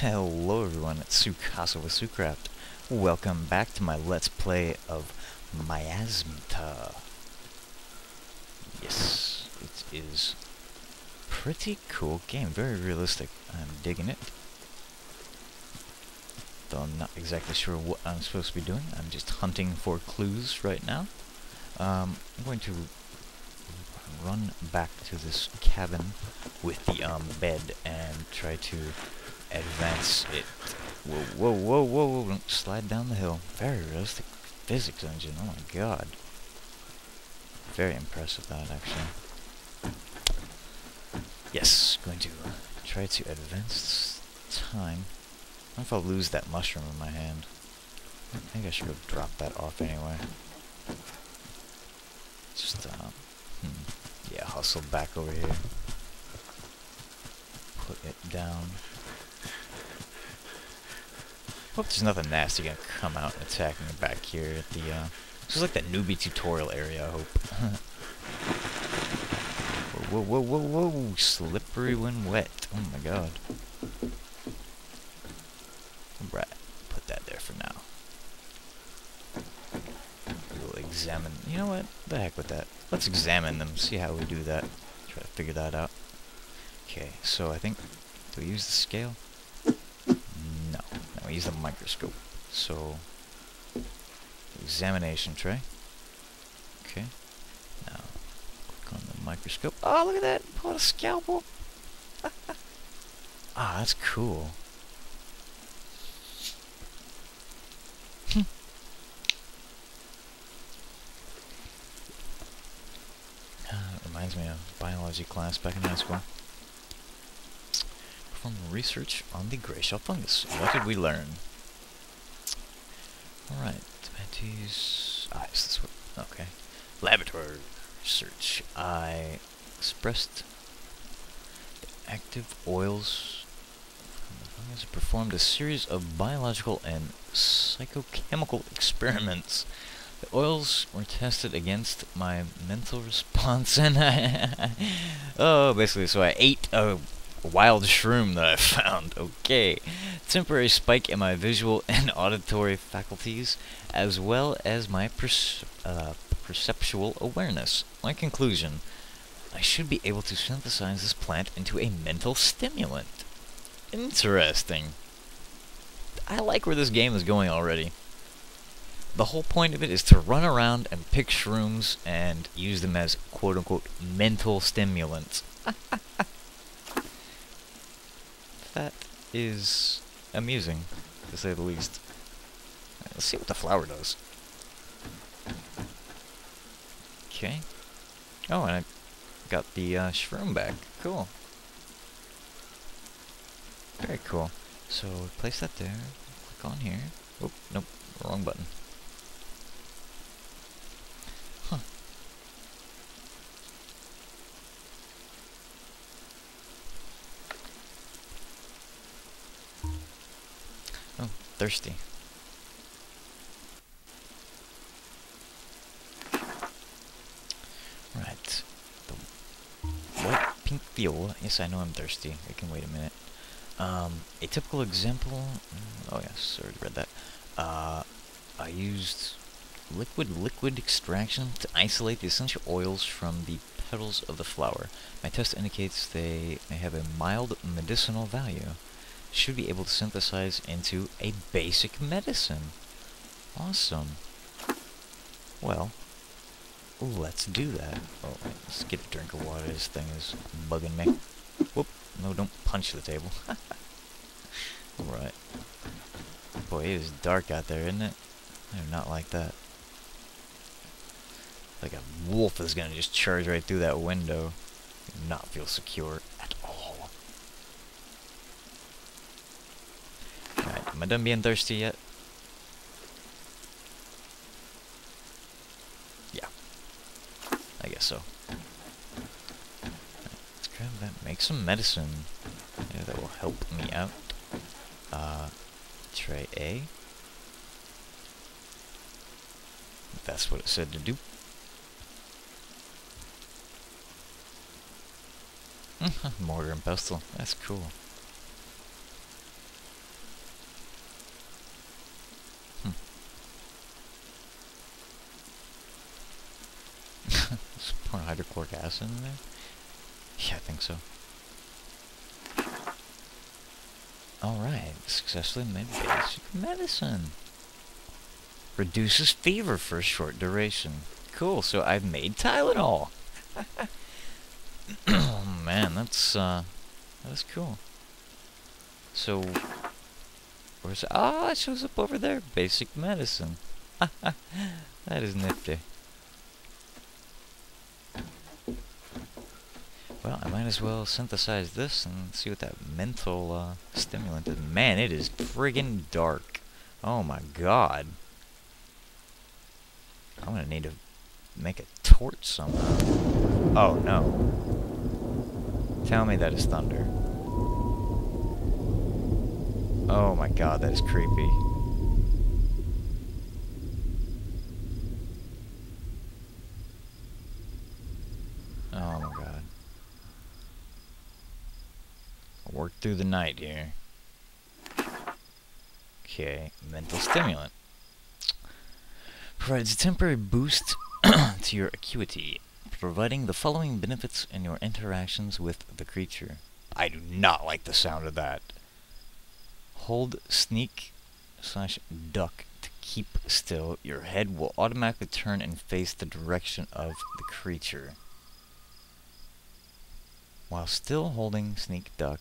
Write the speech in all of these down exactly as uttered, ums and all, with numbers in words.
Hello everyone, it's Tsukasa with TzuCraft. Welcome back to my Let's Play of Miasmata. Yes, it is pretty cool game, very realistic. I'm digging it. Though I'm not exactly sure what I'm supposed to be doing. I'm just hunting for clues right now. Um, I'm going to run back to this cabin with the um, bed and try to advance it. Whoa, whoa, whoa, whoa, whoa, don't slide down the hill. Very realistic physics engine, oh my god. Very impressive that, actually. Yes, going to try to advance time. I don't know if I'll lose that mushroom in my hand. I think I should go drop that off anyway. Just, um, hmm. yeah, hustle back over here. Put it down. Hope there's nothing nasty gonna come out and attack me back here at the, uh... this is like that newbie tutorial area, I hope. Whoa, whoa, whoa, whoa, whoa! Slippery when wet. Oh my god. Right, put that there for now. We'll examine... You know what? The heck with that. Let's examine them, see how we do that. Try to figure that out. Okay, so I think... Do we use the scale? We use the microscope. So, examination tray. Okay. Now, click on the microscope. Oh, look at that! Pull out a scalpel! Ah, oh, that's cool. Hmm. Uh, it reminds me of biology class back in high school. Research on the gray shell fungus. What did we learn? Alright, tomatoes... eyes, this one. Okay. Laboratory research. I expressed the active oils. The fungus performed a series of biological and psychochemical experiments. The oils were tested against my mental response and I... oh, basically, so I ate a... wild shroom that I found. Okay. Temporary spike in my visual and auditory faculties, as well as my perce uh, perceptual awareness. My conclusion, I should be able to synthesize this plant into a mental stimulant. Interesting. I like where this game is going already. The whole point of it is to run around and pick shrooms and use them as quote-unquote mental stimulants. That is amusing, to say the least. Right, let's see what the flower does. Okay. Oh, and I got the uh, shroom back. Cool. Very cool. So, place that there. Click on here. Oop, nope, wrong button. Huh. Thirsty. Right. The white pink viola. Yes, I know I'm thirsty. I can wait a minute. Um, a typical example... Oh, yes, I already read that. Uh, I used liquid-liquid extraction to isolate the essential oils from the petals of the flower. My test indicates they may have a mild medicinal value. Should be able to synthesize into a basic medicine. Awesome. Well, let's do that. Oh, let's get a drink of water. This thing is bugging me. Whoop. No, don't punch the table. Alright. Boy, it is dark out there, isn't it? I do not like that. Like a wolf is gonna just charge right through that window. Do not feel secure at all. Am I done being thirsty yet? Yeah. I guess so. Right, let's grab that. Make some medicine. Yeah, that will help me out. Uh, tray A. That's what it said to do. Mortar and pestle. That's cool. hydrochloric acid in there? Yeah, I think so. Alright, successfully made basic medicine. Reduces fever for a short duration. Cool, so I've made Tylenol. Oh man, that's uh that's cool. So where's ah, oh, it shows up over there. Basic medicine. That is nifty. Well, I might as well synthesize this and see what that mental uh, stimulant is. Man, it is friggin' dark. Oh my god. I'm gonna need to make a torch somehow. Oh no. Tell me that is thunder. Oh my god, that is creepy. Oh my god. Work through the night here. Okay, mental stimulant. Provides a temporary boost to your acuity, providing the following benefits in your interactions with the creature. I do not like the sound of that. Hold sneak slash duck to keep still. Your head will automatically turn and face the direction of the creature. While still holding sneak duck,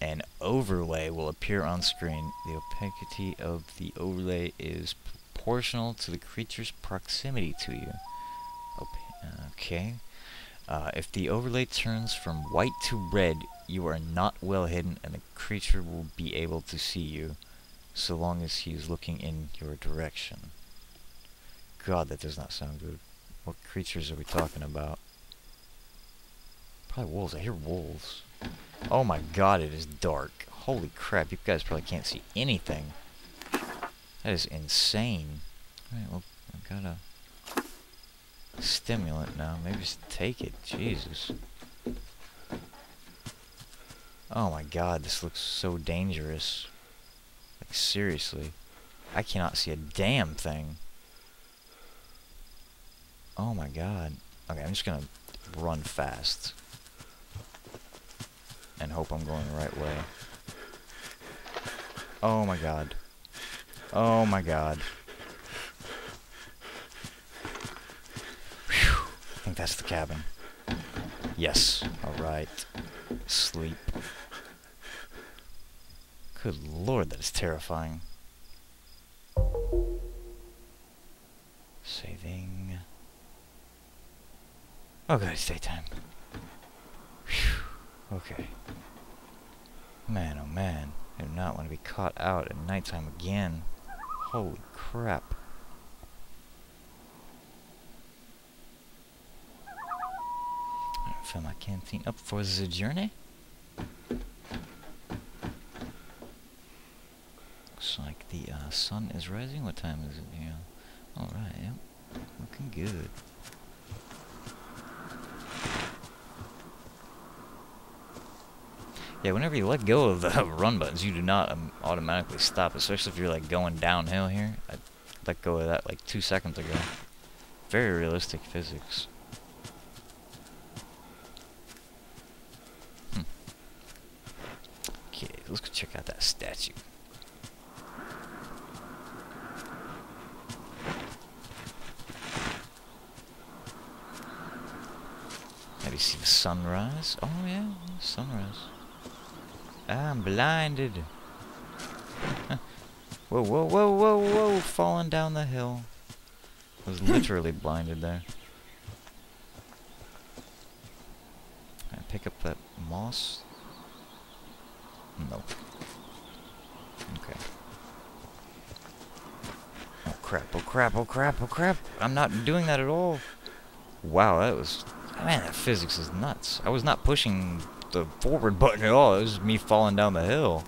an overlay will appear on screen. The opacity of the overlay is proportional to the creature's proximity to you. Okay. Uh, if the overlay turns from white to red, you are not well hidden and the creature will be able to see you, so long as he is looking in your direction. God, that does not sound good. What creatures are we talking about? Probably wolves. I hear wolves. Oh my god, it is dark. Holy crap, you guys probably can't see anything. That is insane. Alright, well, I've got a stimulant now. Maybe just take it. Jesus. Oh my god, this looks so dangerous. Like, seriously. I cannot see a damn thing. Oh my god. Okay, I'm just gonna run fast. And hope I'm going the right way. Oh my god. Oh my god. Whew. I think that's the cabin. Yes. Alright. Sleep. Good lord, that is terrifying. Saving. Oh god, it's daytime. Whew. Okay. Man, oh man. I do not want to be caught out at nighttime again. Holy crap. I'll fill my canteen up for the journey. Looks like the uh, sun is rising. What time is it here? Alright, yep. Looking good. Yeah, whenever you let go of the run buttons, you do not um, automatically stop, especially if you're like going downhill here. I let go of that like two seconds ago. Very realistic physics. Hmm. Okay, let's go check out that statue. Maybe see the sunrise? Oh yeah, sunrise. I'm blinded. Whoa, whoa, whoa, whoa, whoa. Falling down the hill. I was literally blinded there. Can I pick up that moss? Nope. Okay. Oh crap, oh crap, oh crap, oh crap. I'm not doing that at all. Wow, that was... Man, that physics is nuts. I was not pushing... the forward button at all. It was me falling down the hill.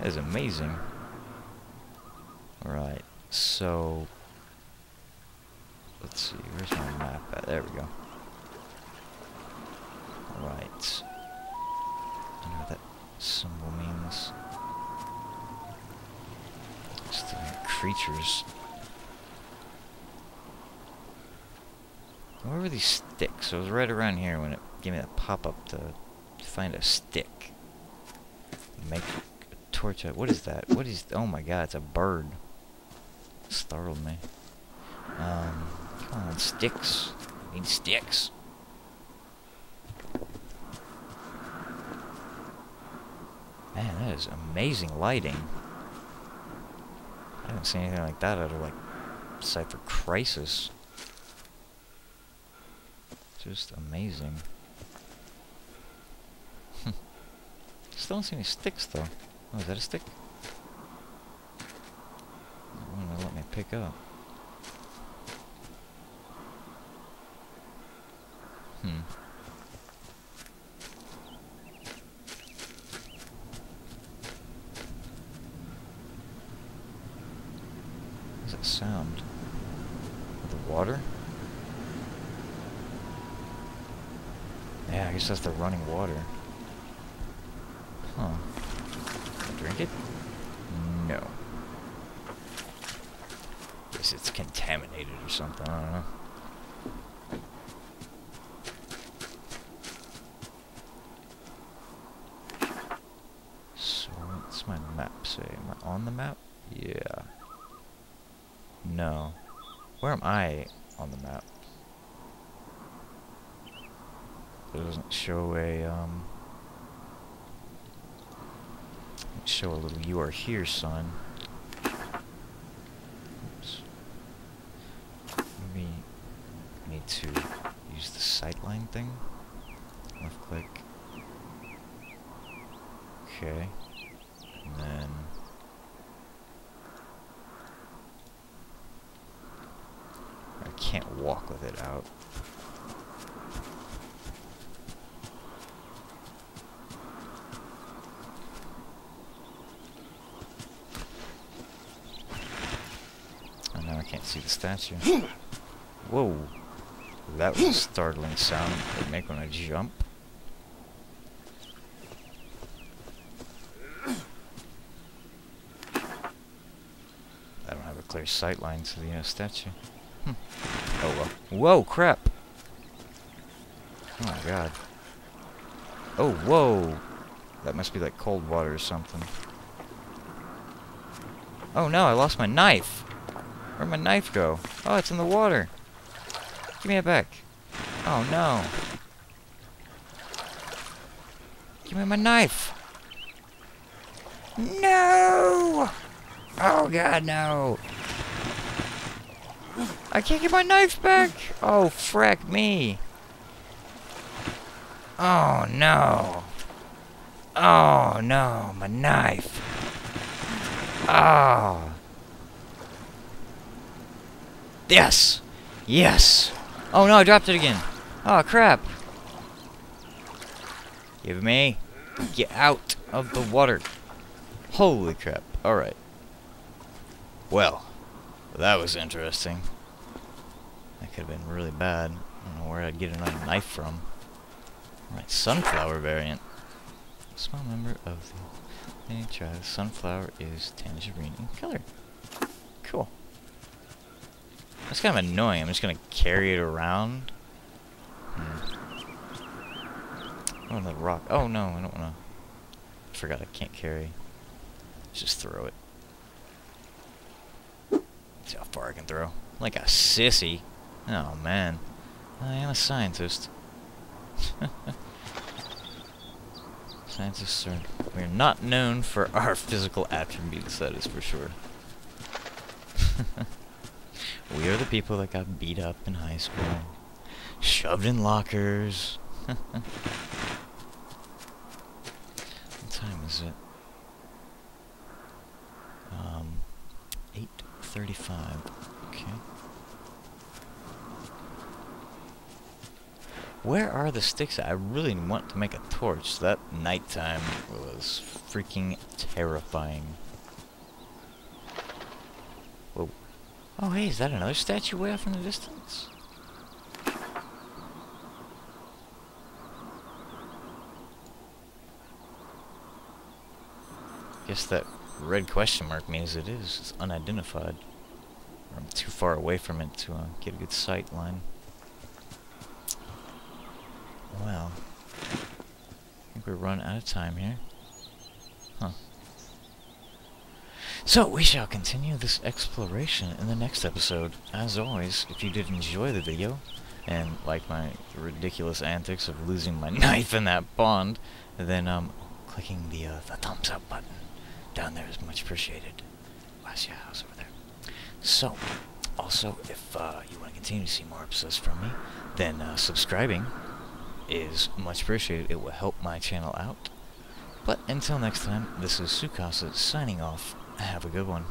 That is amazing. Alright, so... Let's see, where's my map at? There we go. Alright. I know what that symbol means. Still creatures. Where were these sticks? I was right around here when it gave me that pop-up to find a stick. Make a torch out. What is that? What is... Oh my god, it's a bird. It startled me. Um, come on, sticks. I need sticks. Man, that is amazing lighting. I haven't seen anything like that out of, like, Cypher Crisis. Just amazing. Still don't see any sticks, though. Oh, is that a stick? I wonder if it'll let me pick up. Hmm. What's that sound? The water? Yeah, I guess that's the running water. Huh. Drink it? No. Guess it's contaminated or something, I don't know. So, what's my map say? Am I on the map? Yeah. No. Where am I on the map? It doesn't show a, um... show a little you are here, son. Oops. Maybe I need to use the sightline thing. Left click. Okay. And then... I can't walk with it out. See the statue. Whoa. That was a startling sound it'd make when I jump. I don't have a clear sight line to the uh, statue. Hm. Oh well. Whoa, crap! Oh my god. Oh, whoa! That must be like cold water or something. Oh no, I lost my knife! Where'd my knife go? Oh, it's in the water. Give me it back. Oh, no. Give me my knife. No! Oh, God, no. I can't get my knife back. Oh, frack me. Oh, no. Oh, no. My knife. Oh. Yes! Yes! Oh no, I dropped it again! Oh crap! Give me... Get out of the water! Holy crap, alright. Well, that was interesting. That could've been really bad. I don't know where I'd get another knife from. Alright, sunflower variant. A small member of the... Any tribe, sunflower is tangerine in color. Cool. That's kind of annoying. I'm just gonna carry it around. Hmm. Oh, the rock. Oh no, I don't wanna. I forgot I can't carry. Let's just throw it. See how far I can throw. Like a sissy. Oh man. I am a scientist. Scientists are. We're not known for our physical attributes, that is for sure. We are the people that got beat up in high school. Shoved in lockers. What time is it? Um, eight thirty-five. Okay. Where are the sticks? I really want to make a torch. That nighttime was freaking terrifying. Whoa. Oh hey, is that another statue way off in the distance? Guess that red question mark means it is. It's unidentified. Or I'm too far away from it to uh, get a good sight line. Well, I think we're run out of time here. Huh. So, we shall continue this exploration in the next episode. As always, if you did enjoy the video, and like my ridiculous antics of losing my knife in that pond, then um, clicking the, uh, the thumbs up button down there is much appreciated. Last year house over there. So, also, if uh, you want to continue to see more episodes from me, then uh, subscribing is much appreciated. It will help my channel out. But until next time, this is Tsukasa signing off. Have a good one.